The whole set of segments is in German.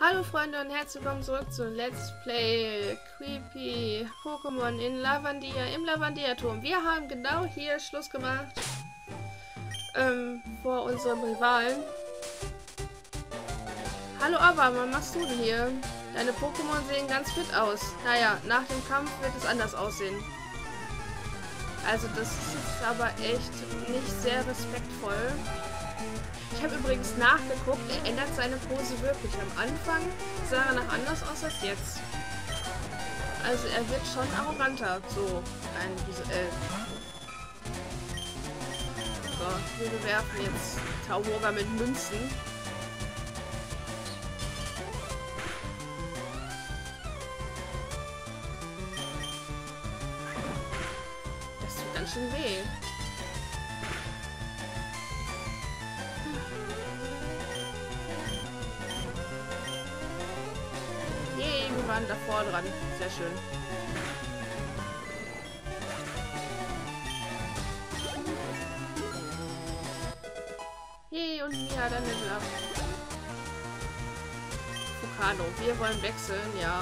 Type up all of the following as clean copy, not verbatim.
Hallo Freunde und herzlich willkommen zurück zu Let's Play Creepy Pokémon in Lavandia, im Lavandia Turm. Wir haben genau hier Schluss gemacht vor unserem Rivalen. Hallo Abba, was machst du denn hier? Deine Pokémon sehen ganz fit aus. Naja, nach dem Kampf wird es anders aussehen. Also das ist jetzt aber echt nicht sehr respektvoll. Ich habe übrigens nachgeguckt, er ändert seine Pose wirklich. Am Anfang sah er noch anders aus als jetzt. Also er wird schon arroganter, so rein visuell. So, wir bewerfen jetzt Tauburger mit Münzen. Das tut ganz schön weh. Davor dran. Sehr schön. Hey, und Lia, dann Level ab. Fukano, wir wollen wechseln, ja.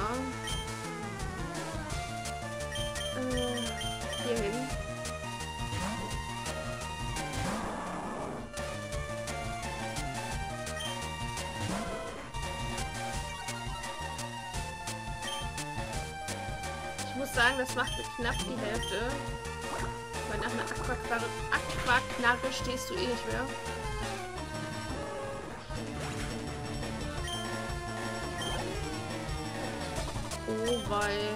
Hier hin. Sagen, das macht mir knapp die Hälfte. Weil nach einer Aquaknarre stehst du eh nicht mehr. Oh, weil...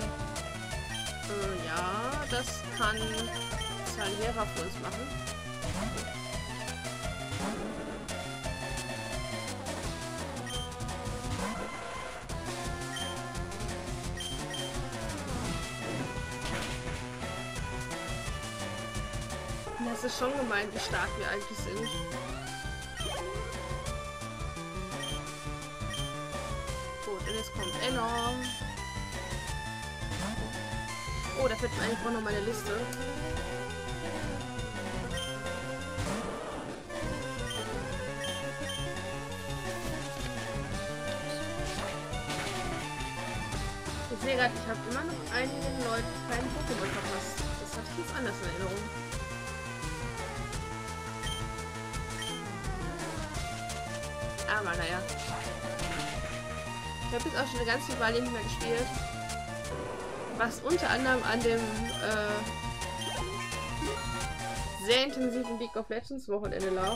ja, das kann Saliera für uns machen. Das ist schon gemein, wie stark wir eigentlich sind. Gut, und jetzt kommt Enorm. Oh, da fällt mir eigentlich auch noch meine Liste. Ich sehe gerade, ich habe immer noch einigen Leuten keinen Pokémon verpasst. Das hatte ich jetzt anders in Erinnerung. Aber naja. Ich habe jetzt auch schon eine ganze Weile nicht mehr gespielt. Was unter anderem an dem sehr intensiven Week of Legends Wochenende lag.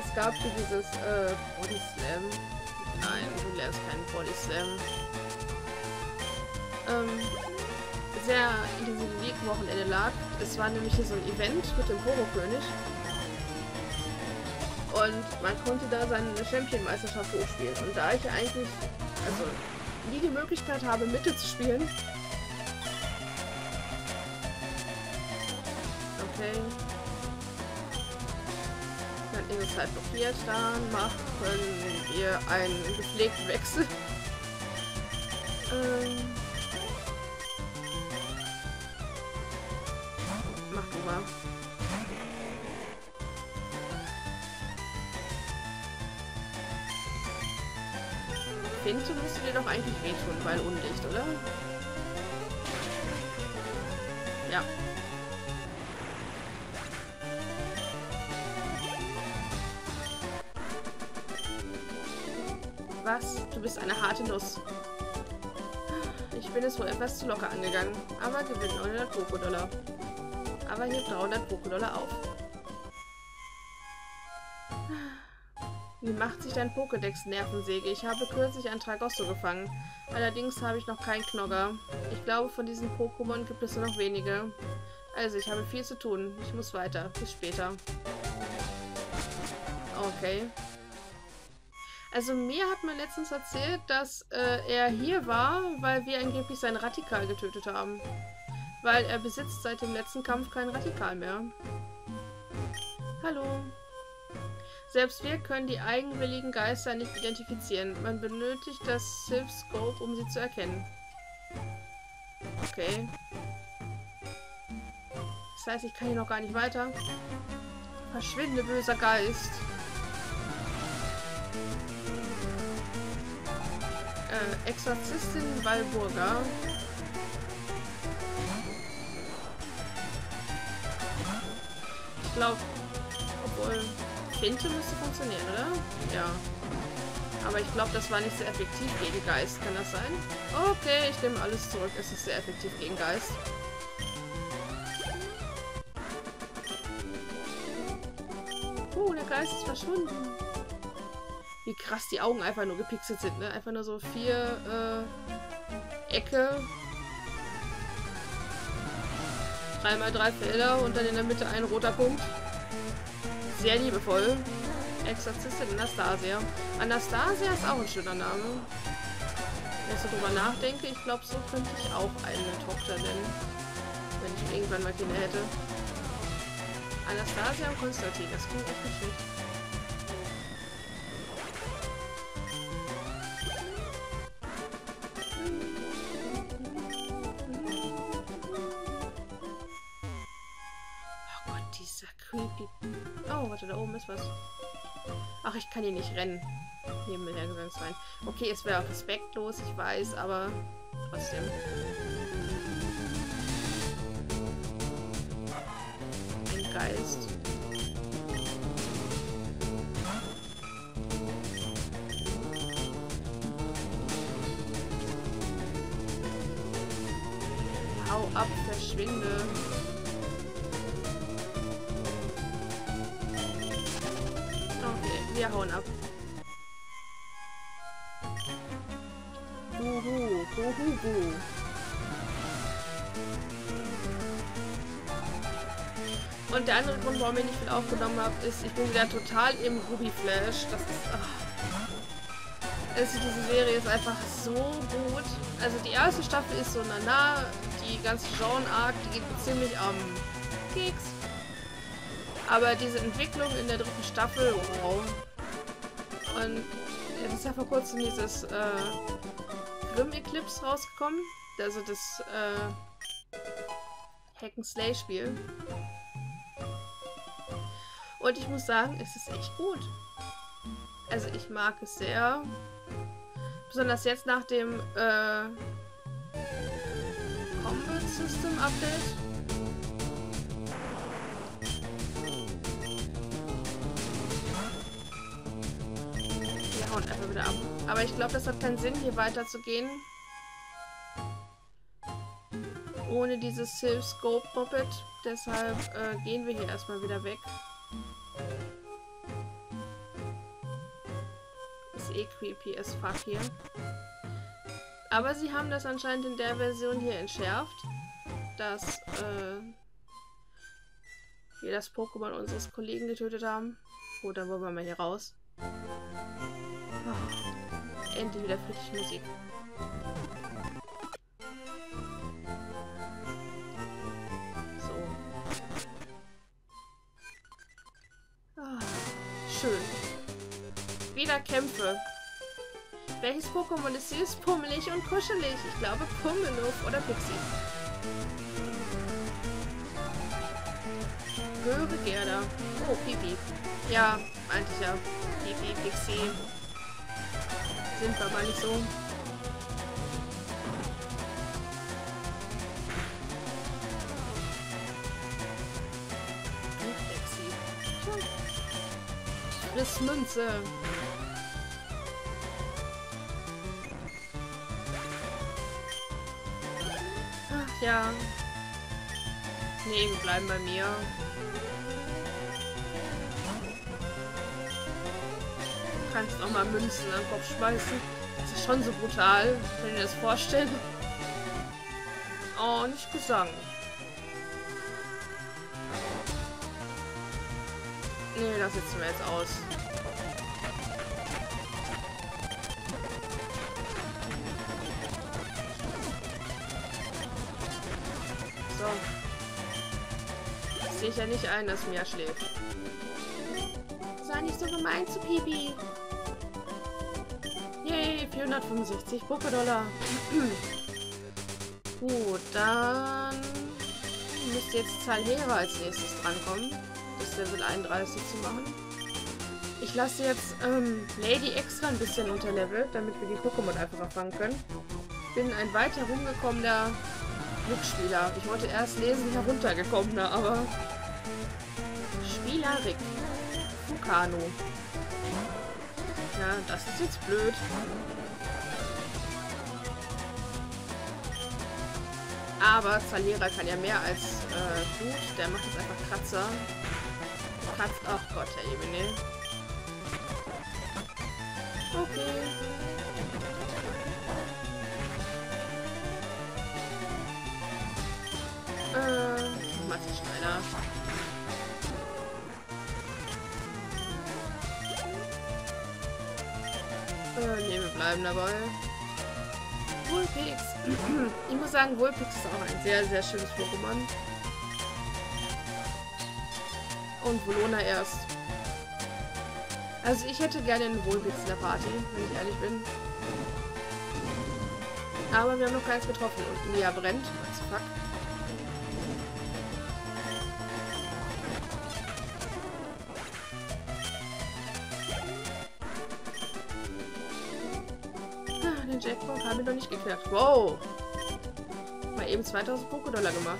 Es gab hier dieses Body Slam. Nein, du lernst keinen Body Slam. Sehr intensiven Week Wochenende lag. Es war nämlich hier so ein Event mit dem Homo-König. Und man konnte da seine Champion-Meisterschaft hochspielen. Und da ich eigentlich also nie die Möglichkeit habe, Mitte zu spielen. Okay. Dann ist es halt blockiert. Dann machen wir einen gepflegten Wechsel. Mach du mal. Finte musst du dir doch eigentlich wehtun, weil undicht, oder? Ja. Was? Du bist eine harte Nuss. Ich bin es wohl etwas zu locker angegangen, aber gewinne 900 Poké-Dollar. Aber hier 300 Poké-Dollar auf. Wie macht sich dein Pokédex-Nervensäge? Ich habe kürzlich ein Tragosso gefangen. Allerdings habe ich noch keinen Knogga. Ich glaube, von diesen Pokémon gibt es nur noch wenige. Also, ich habe viel zu tun. Ich muss weiter. Bis später. Okay. Also, mir hat man letztens erzählt, dass er hier war, weil wir angeblich seinen Rattikarl getötet haben. Weil er besitzt seit dem letzten Kampf keinen Rattikarl mehr. Hallo. Selbst wir können die eigenwilligen Geister nicht identifizieren. Man benötigt das Silph-Scope, um sie zu erkennen. Okay. Das heißt, ich kann hier noch gar nicht weiter. Verschwinde, böser Geist. Exorzistin Walburga. Ich glaube, obwohl Finte müsste funktionieren, oder? Ja. Aber ich glaube, das war nicht sehr effektiv gegen Geist. Kann das sein? Okay, ich nehme alles zurück. Es ist sehr effektiv gegen Geist. Oh, der Geist ist verschwunden. Wie krass die Augen einfach nur gepixelt sind, ne? Einfach nur so 4 Ecke. 3x3 Felder und dann in der Mitte ein roter Punkt. Sehr liebevoll. Exorzistin Anastasia. Anastasia ist auch ein schöner Name. Wenn ich so drüber nachdenke, ich glaube, so könnte ich auch eine Tochter nennen. Wenn ich irgendwann mal Kinder hätte. Anastasia und Konstantin, das klingt echt nicht schlecht. Oh Gott, dieser creepy... Oh, warte, da oben ist was. Ach, ich kann hier nicht rennen. Neben mir der Gesangswein. Okay, es wäre auch respektlos, ich weiß, aber trotzdem. Ein Geist. Hau ab, verschwinde. Wir hauen ab. Uhu, uhu. Und der andere Grund, warum ich nicht viel aufgenommen habe, ist, ich bin wieder total im Ruby Flash. Das ist... Ach. Also diese Serie ist einfach so gut. Also die erste Staffel ist so nana. Die ganze Genre-Arc, die geht ziemlich am Keks. Aber diese Entwicklung in der dritten Staffel, wow. Und es ist ja vor kurzem dieses Grim Eclipse rausgekommen. Also das Hack-and-Slay-Spiel. Und ich muss sagen, es ist echt gut. Also ich mag es sehr. Besonders jetzt nach dem Combat System Update. Einfach wieder ab. Aber ich glaube, das hat keinen Sinn, hier weiterzugehen. Ohne dieses Silvescope-Puppet. Deshalb gehen wir hier erstmal wieder weg. Ist eh creepy as fuck hier. Aber sie haben das anscheinend in der Version hier entschärft, dass wir das Pokémon unseres Kollegen getötet haben. Gut, dann wollen wir mal hier raus. Oh, endlich wieder frische Musik. So. Ah, schön. Wieder Kämpfe. Welches Pokémon ist süß, pummelig und kuschelig? Ich glaube Pummeluff oder Pixie. Höre Gerda. Oh, Piepi. Ja, eigentlich ja. Piepi, Pixie. Sind wir aber nicht so. Friss Münze. Ach ja. Nee, wir bleiben bei mir. Du kannst auch mal Münzen an den Kopf schmeißen. Das ist schon so brutal, wenn ihr das vorstellt. Oh, nicht Gesang. Nee, das setzen wir jetzt aus. So. Das sehe ich ja nicht ein, dass Mia schläft. Sei nicht so gemein zu Piepi. 465 Poké-Dollar. Gut, dann müsste jetzt Salheva als nächstes drankommen, das Level 31 zu machen. Ich lasse jetzt Lady extra ein bisschen unterlevelt, damit wir die Pokémon einfach fangen können. Bin ein weit herumgekommener Glücksspieler. Habe ich heute erst lesen, heruntergekommener, aber... Spielerik. Fukano. Ja, das ist jetzt blöd. Aber Saliera kann ja mehr als gut. Der macht jetzt einfach Kratzer. Kratzt. Ach Gott, Herr Ebene. Okay. Mathe-Schneider. Ne, wir bleiben dabei. Vulpix. Ich muss sagen, Vulpix ist auch ein sehr, sehr schönes Pokémon. Und Volona erst. Also ich hätte gerne einen Vulpix in der Party, wenn ich ehrlich bin. Aber wir haben noch keins getroffen. Und Lia brennt. Was fuck. Den Jackpot haben wir noch nicht geknackt. Wow! Mal eben 2000 Poké-Dollar gemacht.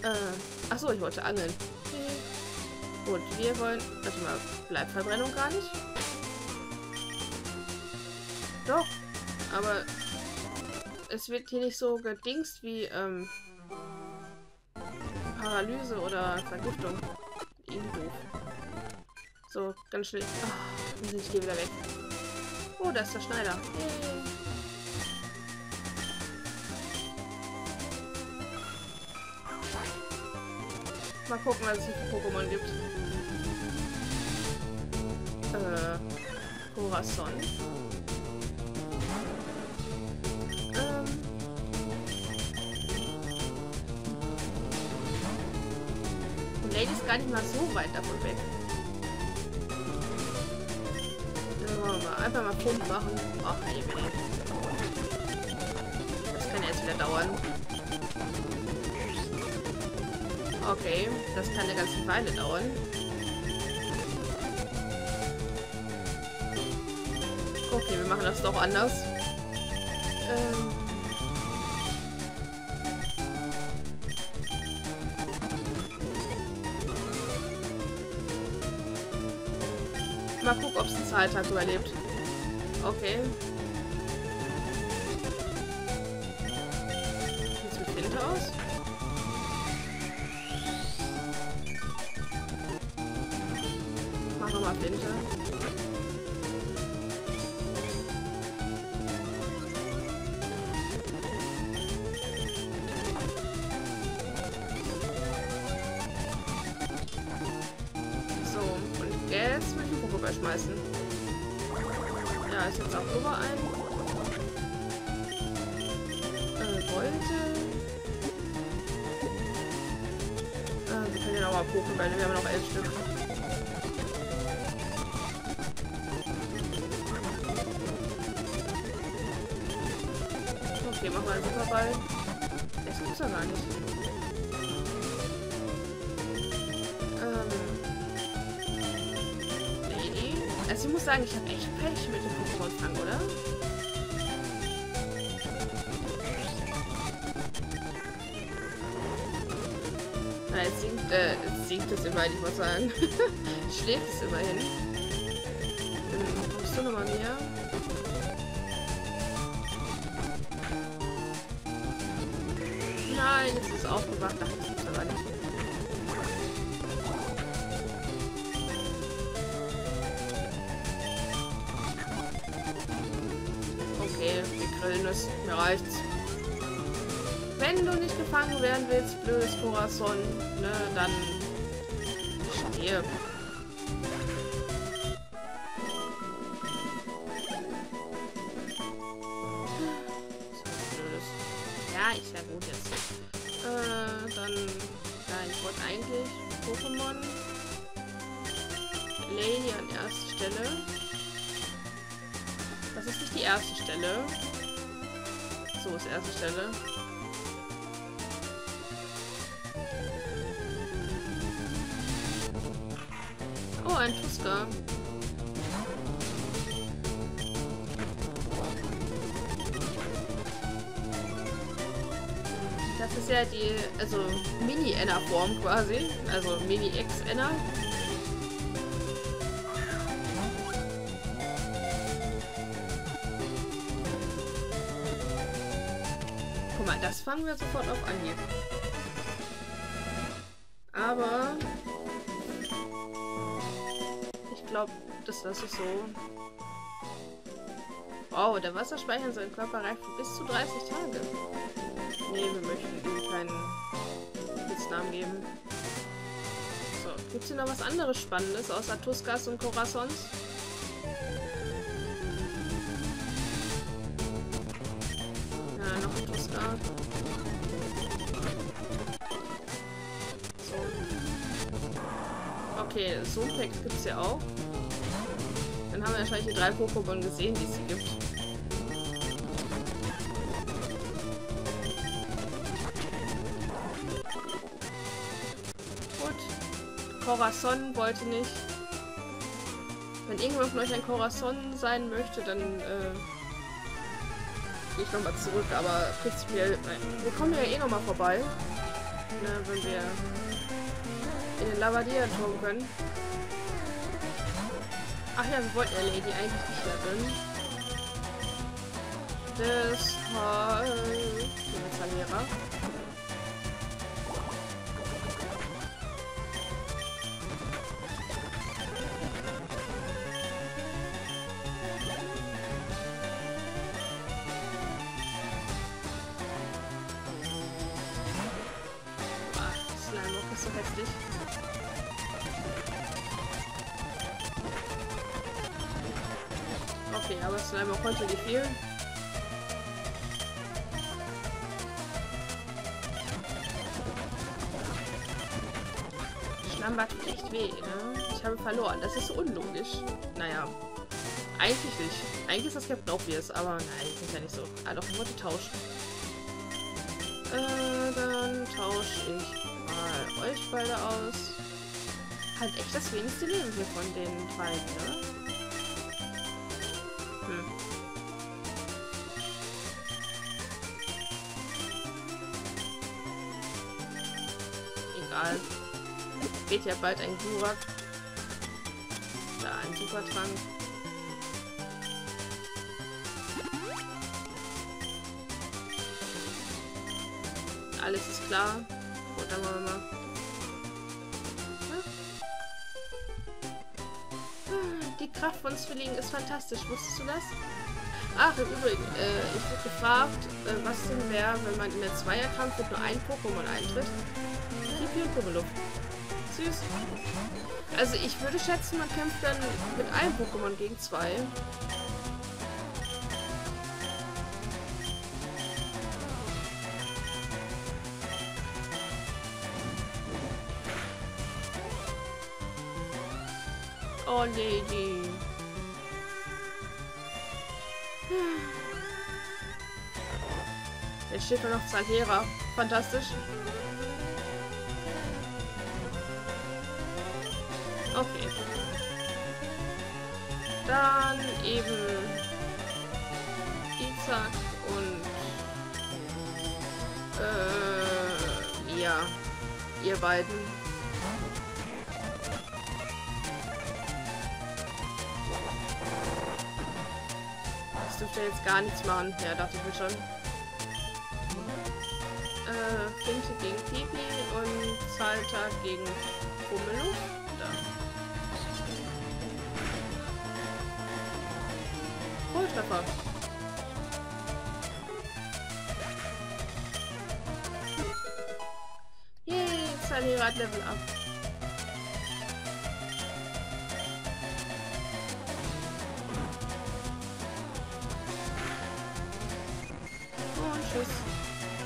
Okay. Achso, ich wollte angeln. Okay. Gut, wir wollen... Warte mal, bleibt Verbrennung gar nicht? Doch. Aber es wird hier nicht so gedingst wie Paralyse oder Vergiftung. Irgendwie. So, ganz schnell. Oh, ich gehe wieder weg. Oh, da ist der Schneider. Yay. Mal gucken, was es hier für Pokémon gibt. Corazon. Und Lady ist gar nicht mal so weit davon weg. Einfach mal Punkt machen. Ach, nee, das kann jetzt wieder dauern. Okay, das kann eine ganze Weile dauern. Okay, wir machen das doch anders. Mal gucken, ob es einen Zahltag überlebt. Okay. Sieht's mit Hinte aus? Machen wir mal Hinte. So, und jetzt mit dem Poké rüberschmeißen. Ja, ist jetzt auch rüber ein. Wir können ja nochmal Pokébälle, wir haben noch 11 Stück. Okay, machen wir einen Superball. Das gibt's ja gar nicht. Nee. Also ich muss sagen, ich habe echt Pech mit dem Pokémon-Fang, oder? Jetzt singt es immerhin, ich muss sagen. Schläft es immerhin. Kommst du nochmal näher? Nein, jetzt ist es aufgewacht. Ach, das gibt's aber nicht. Okay, wir grillen es. Mir reicht's. Wenn du nicht gefangen werden willst, blödes Corazon, ne, dann stirb. Ja, ich wäre gut jetzt. Dann, nein, ich wollte eigentlich Pokémon Lady an erster Stelle. Das ist nicht die erste Stelle. So ist erste Stelle. Oh, ein Tusker. Das ist ja die, also Mini-Ener-Form quasi. Also Mini-Ex-Ener. Guck mal, das fangen wir sofort auf an hier. Aber ich glaube, das lasse ich so. Wow, der Wasserspeicher in seinem Körper reicht für bis zu 30 Tage. Nee, wir möchten ihm keinen Spitznamen geben. So, gibt es hier noch was anderes Spannendes außer Tuskas und Corazons? Ja, noch ein Tuska. So. Okay, Zoompacks gibt es ja auch. Dann haben wir wahrscheinlich die drei Pokémon gesehen, die es hier gibt. Corazon wollte nicht. Wenn irgendwer von euch ein Corazon sein möchte, dann gehe ich nochmal zurück, aber prinzipiell, wir kommen ja eh nochmal vorbei, ne, wenn wir in den Lavandia Turm können. Ach ja, wir wollten ja Lady eigentlich nicht da drin. Deshalb... Saliera. Okay, aber es ist einmal heute nicht viel. Schlammbad tut echt weh, ne? Ich habe verloren. Das ist so unlogisch. Naja, eigentlich nicht. Eigentlich ist das Captain Obvious, aber nein, das ist ja nicht so. Ah, doch, ich wollte tauschen. Dann tausche ich mal euch beide aus. Hat echt das wenigste Leben hier von den beiden, ne? Egal. Geht ja bald ein Gurak. Da ein Supertrank. Alles ist klar. Gut, dann wollen wir mal. Die Kraft von Zwillingen ist fantastisch, wusstest du das? Ach, im Übrigen, ich wurde gefragt, was denn wäre, wenn man in der Zweierkampf mit nur einem Pokémon eintritt. Piepi und Pummeluff. Süß. Also ich würde schätzen, man kämpft dann mit einem Pokémon gegen zwei. Oh, Lady. Jetzt steht nur noch Saliera. Fantastisch. Okay. Dann eben Isaac und ja, ihr beiden. Dürfte jetzt gar nichts machen. Ja, dachte ich mir schon. Finte gegen Piepi und Salter gegen Pummeluff. Da. Volltreffer. Yay, Saliera hat Level Up.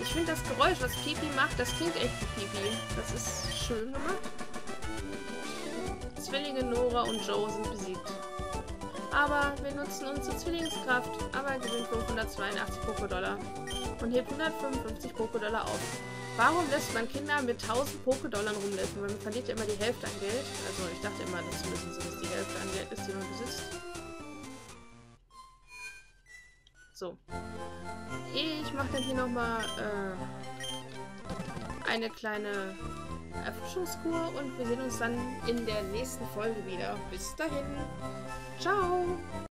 Ich finde das Geräusch, was Piepi macht, das klingt echt wie Piepi. Das ist schön gemacht. Zwillinge Nora und Joe sind besiegt. Aber wir nutzen unsere Zwillingskraft. Aber gewinnt 582 Poké-Dollar und hebt 155 Poké-Dollar auf. Warum lässt man Kinder mit 1000 Poké-Dollar rumlaufen? Weil man verliert ja immer die Hälfte an Geld. Also ich dachte immer, dass zumindest so, dass die Hälfte an Geld ist, die man besitzt. So. Ich mache dann hier nochmal eine kleine Erfrischungskur und wir sehen uns dann in der nächsten Folge wieder. Bis dahin. Ciao.